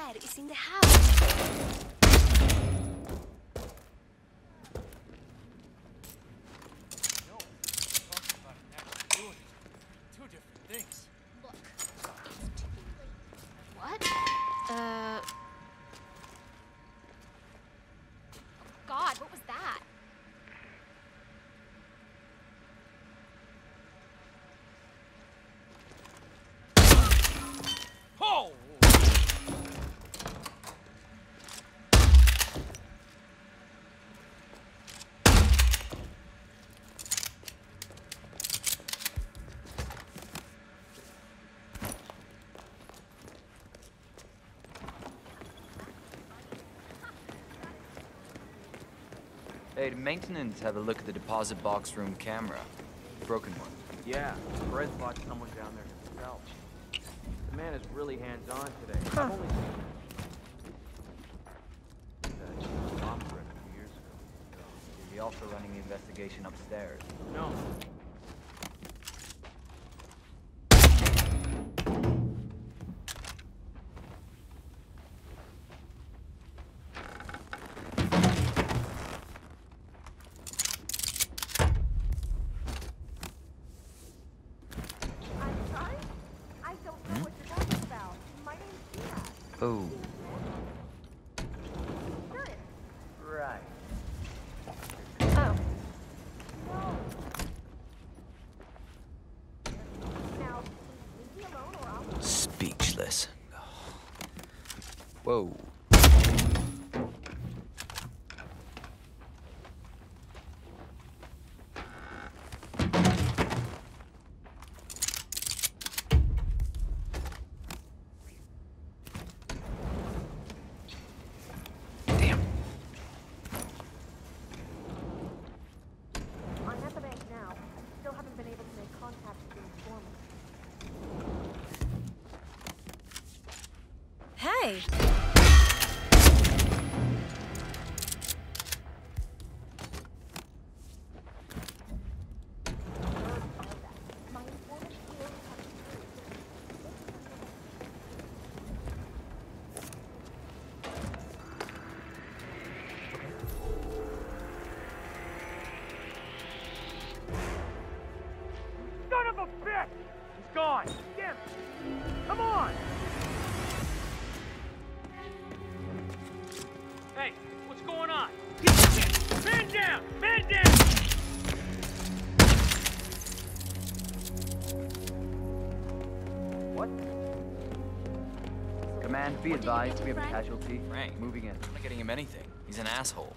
Brett is in the house. Hey, did maintenance have a look at the deposit box room camera? The broken one. Yeah, Brett thought someone down there himself. The man is really hands-on today. Huh. I've only seen that she a few years ago. Is he also running the investigation upstairs? No. Whoa. Damn. I'm at the bank now. I still haven't been able to make contact with the informant. Hey! Be advised, we have a casualty. Frank, moving in. I'm not getting him anything. He's an asshole.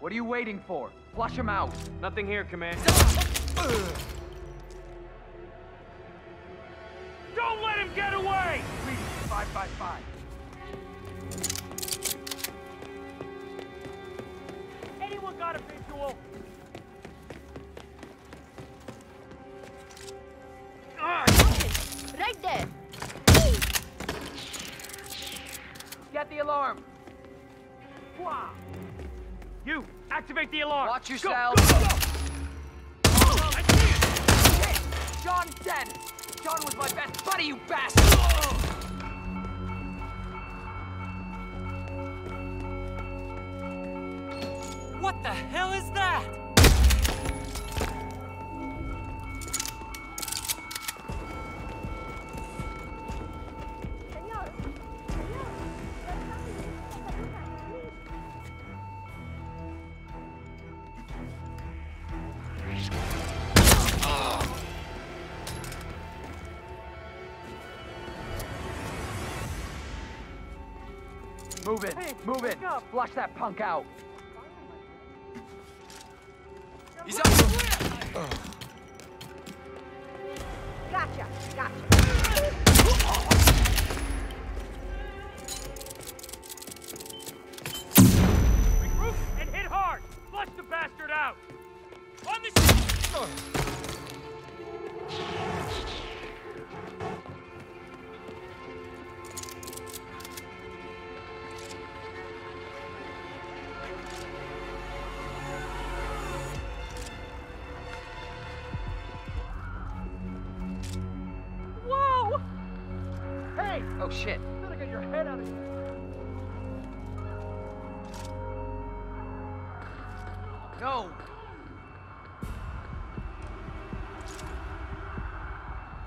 What are you waiting for? Flush him out. Nothing here, Command. Don't let him get away! Please, 555. Anyone got a visual? Right there. Get the alarm. Wow. You, activate the alarm! Watch yourselves! Go, go, go. Oh, I see it! Shit! John's dead! John was my best buddy, you bastard! What the hell is that? Senor, Move it! Hey, move it! Flush that punk out! He's up! Gotcha! Gotcha! Regroup and hit hard! Flush the bastard out! On the ship! Oh shit. You gotta get your head out of here. No!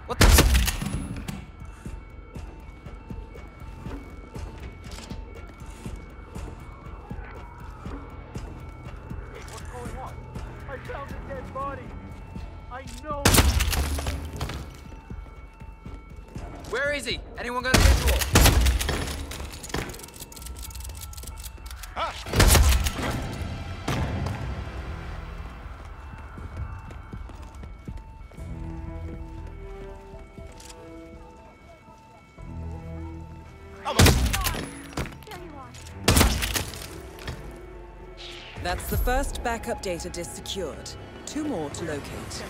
What the Hey, what's going on? I found a dead body. I know. Where is he? Anyone got a visual? That's the first backup data disk secured. 2 more to locate.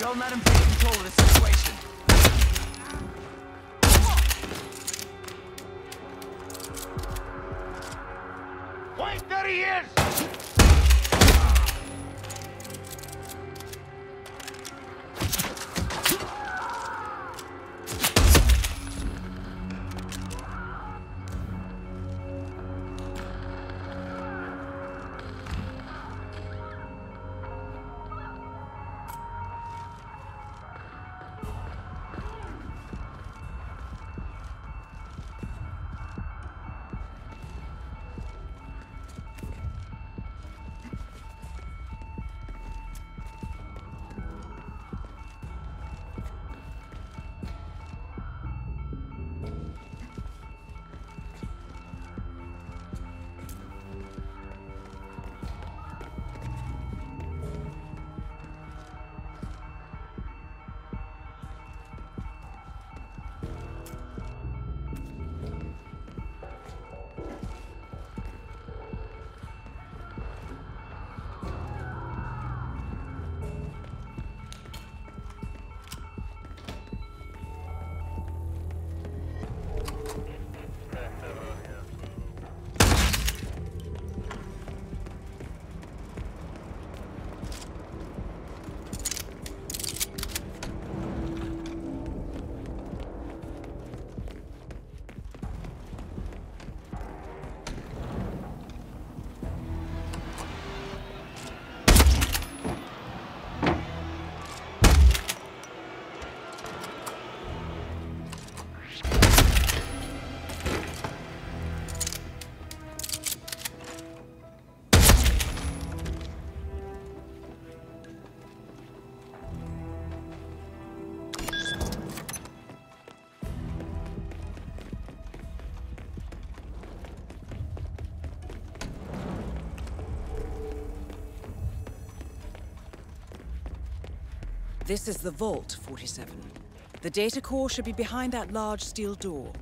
Don't let him take control of the situation. Wait, there he is! This is the vault, 47. The data core should be behind that large steel door.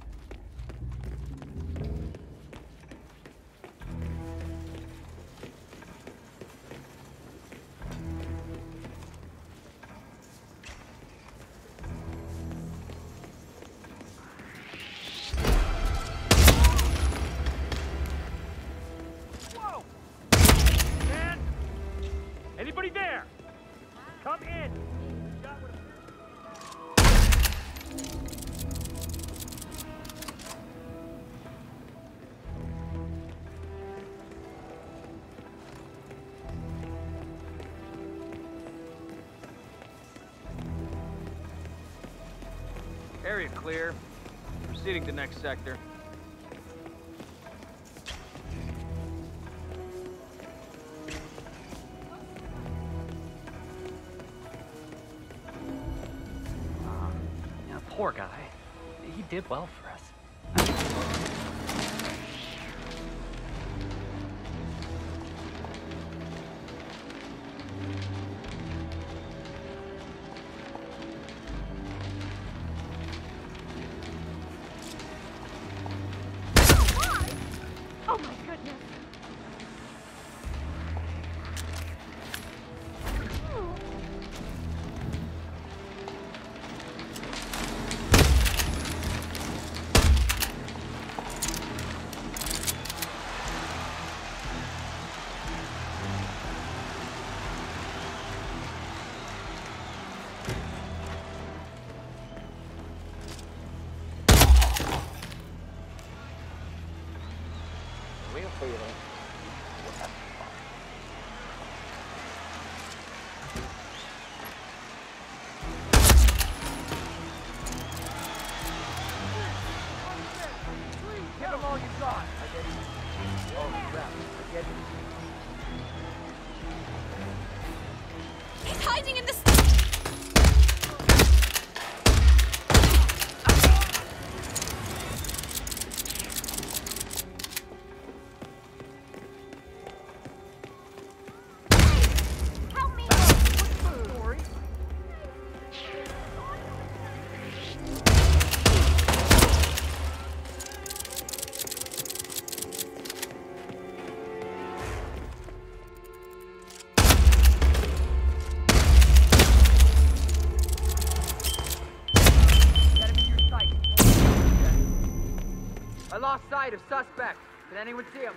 Area clear. Proceeding to next sector. Yeah, poor guy. He did well for us. Of suspect. Did anyone see him?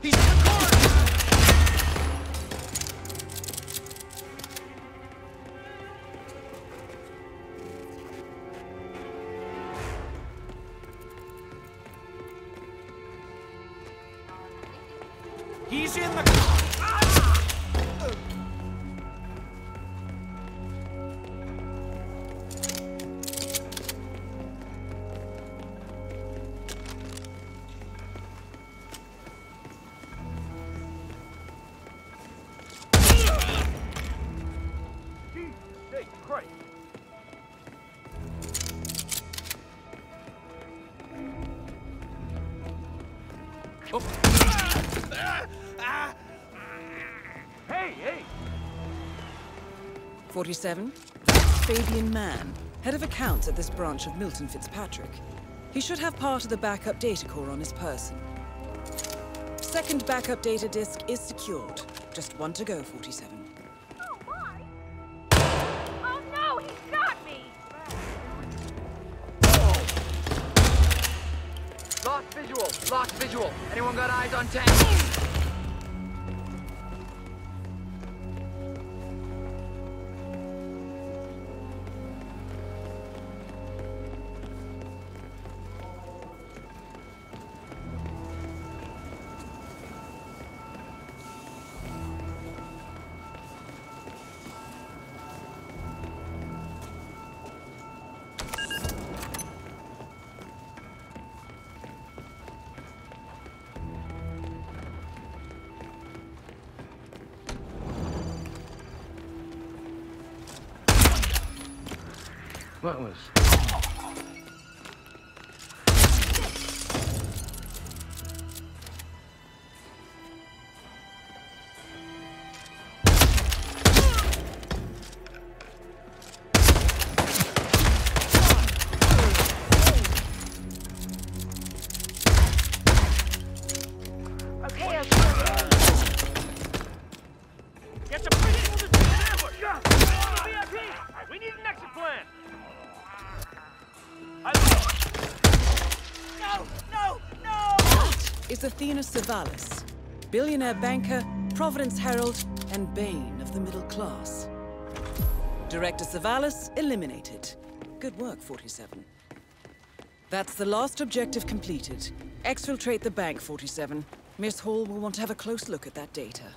He's in the corner! He's in the corner! Hey! 47, Fabian Mann, head of accounts at this branch of Milton Fitzpatrick. He should have part of the backup data core on his person. Second backup data disk is secured. Just one to go, 47. Locked visual. Anyone got eyes on tank? What was? Is Athena Savalis, billionaire banker, Providence Herald, and bane of the middle class. Director Savalis eliminated. Good work, 47. That's the last objective completed. Exfiltrate the bank, 47. Miss Hall will want to have a close look at that data.